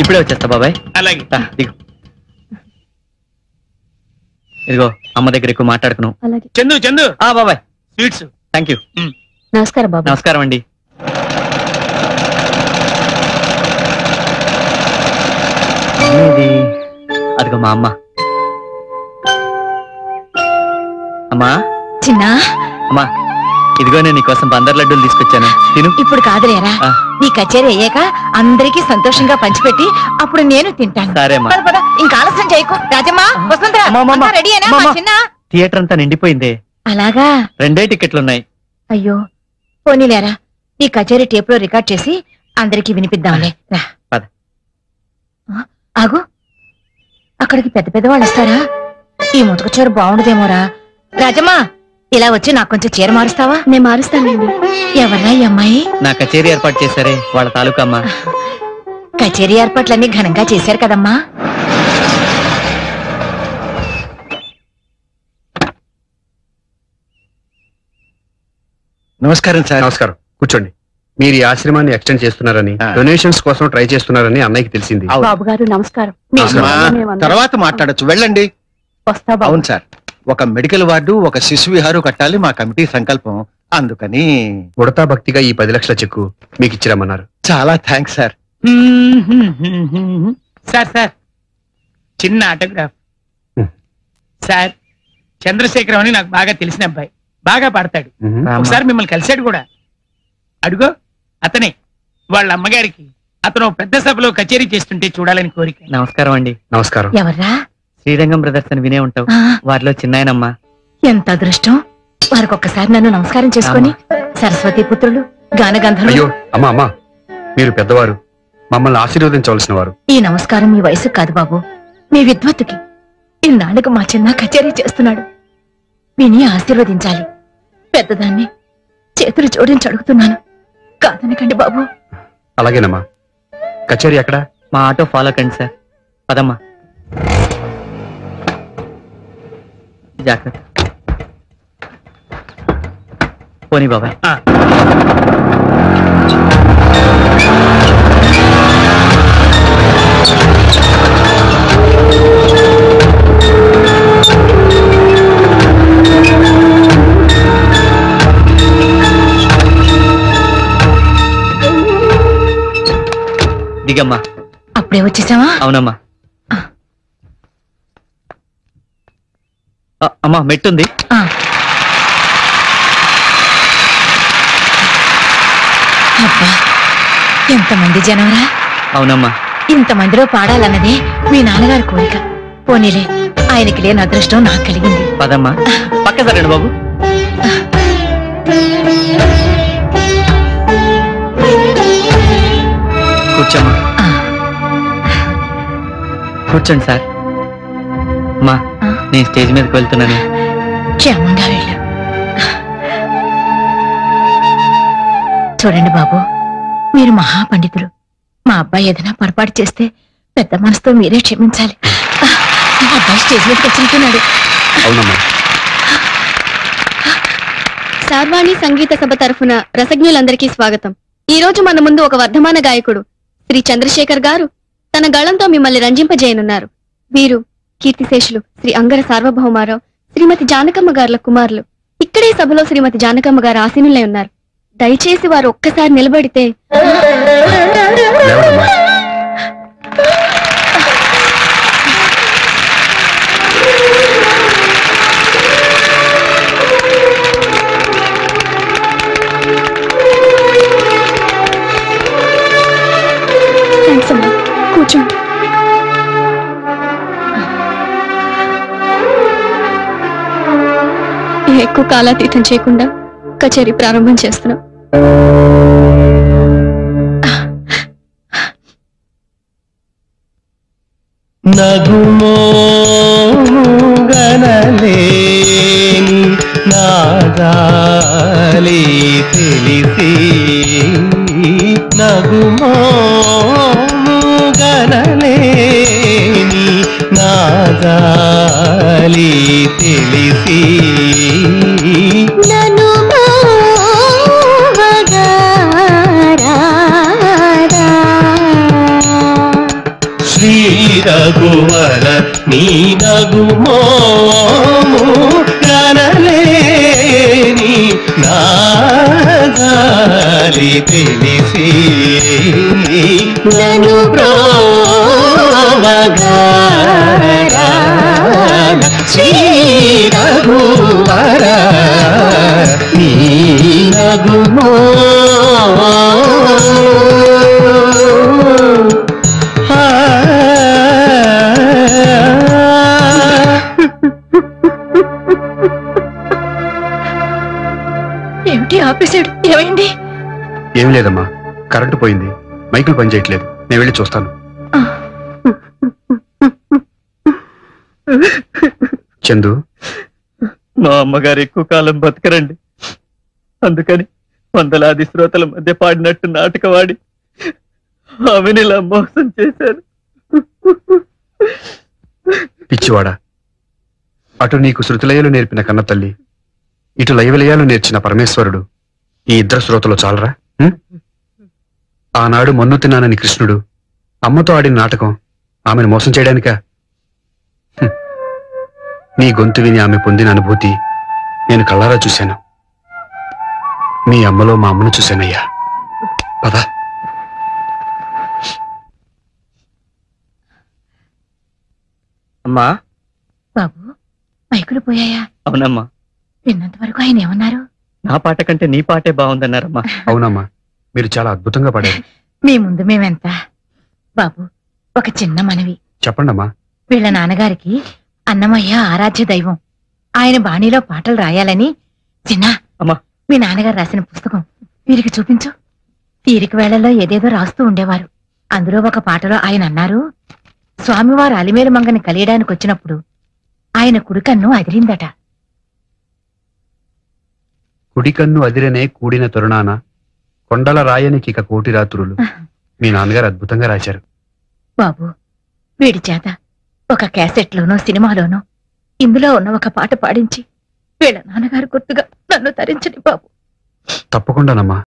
ఇప్పుడే వచ్చేస్తా బాబాయ్. అలాగే దిగు. ఇదిగో అమ్మ దగ్గర ఎక్కువ మాట్లాడుకున్నావు. చందు చందు బాబాయ్ స్వీట్స్. Thank you. నమస్కారం బాబాయ్. నమస్కారం అండి. అదిగో మా అమ్మ. అమ్మా చిన్న అమ్మా ఇదిగోనే నీకోసం బందర్ లడ్డూలు తీసుకొచ్చాను తిను. ఇప్పుడు కాదులేరా, నీ కచేరీ అయ్యాక అందరికీ సంతోషంగా పంచిపెట్టి అప్పుడు నేను తింటాను. సరేమ్మా ఇంకా ఆలస్యం చేయకు. రాజమ్మా వసంతరా రెడీ అయినా? చిన్న థియేటర్ అంతా నిండిపోయింది. అలాగా రెండే టికెట్లున్నాయి. అయ్యో పోనీలేరా, నీ కచేరీ టేప్ లో రికార్డ్ చేసి అందరికీ వినిపిద్దాంలే. ఆగు, అక్కడికి పెద్ద పెద్దవాళ్ళు వస్తారా? ఈ ముతక చీర బాగుండదేమోరా. రాజమ్మా ఇలా వచ్చి నాకు కొంచెం చీర మారుస్తావా? నేను మారుస్తానండి. ఎవరా ఈ అమ్మాయి? నా కచేరీ ఏర్పాటు చేశారే వాళ్ళ తాలూకా అమ్మా. కచేరీ ఏర్పాట్లన్నీ ఘనంగా చేశారు కదమ్మా. నమస్కారం సార్. నమస్కారం. కూర్చోండి. మీరు ఈ ఆశ్రమాన్ని ఎక్స్టెండ్ చేస్తున్నారని, డొనేషన్స్ కోసం ట్రై చేస్తున్నారని అన్నయ్యకి తెలిసింది. బాబు గారు నమస్కారం. తర్వాత మాట్లాడచ్చు, వెళ్ళండి. అవును సార్, ఒక మెడికల్ వార్డు, ఒక శిశు విహారు కట్టాలి మా కమిటీ సంకల్పం. అందుకని ఉడతా భక్తిగా ఈ 10 లక్షల చెక్కు మీకు ఇచ్చిరమ్మన్నారు. చాలా థ్యాంక్స్ సార్. సార్ సార్ చిన్న ఆటోగ్రాఫ్ సార్. చంద్రశేఖరం అని నాకు బాగా తెలిసిన అబ్బాయి, బాగా పాడతాడు. ఒకసారి మిమ్మల్ని కలిశాడు కూడా. అడుగో అతనే వాళ్ళ అమ్మగారికి. అతను పెద్ద సభలో కచేరీ చేస్తుంటే చూడాలని కోరిక. నమస్కారం అండి. నమస్కారం. ఎవర్రా? శ్రీరంగం బ్రదర్స్ అని వినే ఉంటావు, వారిలో చిన్నాయనమ్మ. ఎంత అదృష్టం, వారికి ఒక్కసారి నన్ను నమస్కారం చేసుకుని. సరస్వతి పుత్రులు గానగంధర్వులు. అమ్మా అమ్మా మీరు పెద్దవారు, మమ్మల్ని ఆశీర్వదించవలసిన వారు. ఈ నమస్కారం మీ వయసు కాదు బాబు, మీ విద్వత్తుకి. ఇన్నాళ్ళకు మా చిన్న కచేరీ చేస్తున్నాడు, విని ఆశీర్వదించాలి. పెద్దదాన్ని చేతులు జోడించి అడుగుతున్నాను, కాదనకండి బాబు. అలాగేనమ్మా. కచేరీ అక్కడ, మా ఆటో ఫాలో కండి సార్. పదమ్మా జాగ్రత్త. పోనీ బాబాయ్. దిగమ్మా. అప్పుడే వచ్చేసావా? అవునమ్మా. అమ్మా మెట్టుంది. ఎంతమంది జనవరా? అవునమ్మా. ఇంతమందిలో పాడాలన్నదే మీ నాన్నగారి కోరిక. పోనీలే, ఆయనకి లేని అదృష్టం నాకు కలిగింది. పదమ్మా పక్క సరండి బాబు. కూర్చోమ్మా. కూర్చోండి సార్. అమ్మా నేను స్టేజ్ మీదకి వెళ్తున్నాను. క్షేమంగా వెళ్ళు. చూడండి బాబు, మీరు మహాపండితులు. మా అబ్బాయి ఏదైనా పొరపాటు చేస్తే పెద్ద మనసుతో మీరే క్షమించాలి. అబ్బాయి స్టేజ్ మీదకి వచ్చింటున్నాడు. సార్వాణి సంగీత సభ తరఫున రసజ్ఞులందరికీ స్వాగతం. ఈ రోజు మన ముందు ఒక వర్ధమాన గాయకుడు శ్రీ చంద్రశేఖర్ గారు తన గళంతో మిమ్మల్ని రంజింపజేయనున్నారు. వీరు కీర్తిశేషులు శ్రీ అంగర సార్వభౌమారావు, శ్రీమతి జానకమ్మ గారుల కుమారులు. ఇక్కడే సభలో శ్రీమతి జానకమ్మ గారు ఆసీనులై ఉన్నారు. దయచేసి వారు ఒక్కసారి నిలబడితే. కూర్చోండి. ఎక్కువ కాలాతీతం చేయకుండా కచేరీ ప్రారంభం చేస్తున్నాం. నాదాలి తెలిసి నగుమోగనలేని నాదాలి తెలిసి రఘువర నీ నగుమోము గణలేని నాదాలి తెలిసి నను ప్రోవగరా శ్రీ రఘువర నీ నగుమో ఏం లేదమ్మా, కరెంటు పోయింది, మైకులు పనిచేయట్లేదు. నేను వెళ్ళి చూస్తాను. చందు, మా అమ్మగారు ఎక్కువ కాలం బతకరండి, అందుకని వందలాది శ్రోతల మధ్య పాడినట్టు నాటకవాడి ఆమెని ఇలా మోసం చేశారు. పిచ్చివాడా, అటు నీకు శృతిలయలు నేర్పిన కన్న తల్లి, ఇటు లయవిలయాలు నేర్చిన పరమేశ్వరుడు, ఈ ఇద్దరు శ్రోతలు చాలరా? ఆనాడు మన్ను తిన్నానని కృష్ణుడు అమ్మతో ఆడిన నాటకం ఆమెను మోసం చేయడానికా? నీ గొంతు విని ఆమె పొందిన అనుభూతి నేను కళ్ళారా చూశాను. మీ అమ్మలో మా అమ్మను చూశానయ్యా. పదా, అమ్మా. బాబు, మైకులు పోయాయా? అవునమ్మా. విన్నంత వరకు ఆయన ఏమన్నారు? నా పాట కంటే నీ పాటే బాగుందన్నారమ్మా. అవునమ్మా, మీరు చాలా అద్భుతంగా పాడారు. మీ ముందు మేమెంత. బాబు, ఒక చిన్న మనవి. చెప్పండమ్మా. వీళ్ళ నాన్నగారికి అన్నమయ్య ఆరాధ్య దైవం. ఆయన బాణీలో పాటలు రాయాలని చిన్నా. అమ్మా, మీ నాన్నగారు రాసిన పుస్తకం వీరికి చూపించు. తీరిక వేళల్లో ఏదేదో రాస్తూ ఉండేవారు. అందులో ఒక పాటలో ఆయన అన్నారు, స్వామివారు అలిమేలు మంగని కలియడానికి వచ్చినప్పుడు ఆయన కుడికన్ను అదిరిందట. కుడికన్ను అదిరనే కూడిన తరుణాన కొండల రాయనికి కోటి రాత్రులు. మీ నాన్నగారు అద్భుతంగా రాశారు. బాబు, వీడి చేత ఒక క్యాసెట్లోనో సినిమాలోనో ఇందులో ఉన్న ఒక పాట పాడించి వీళ్ళ నాన్నగారు గుర్తుగా నన్ను తరించండి బాబు. తప్పకుండానమ్మా.